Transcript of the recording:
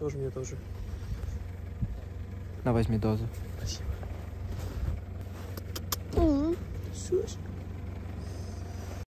Тоже мне тоже. На, возьми дозу. Спасибо.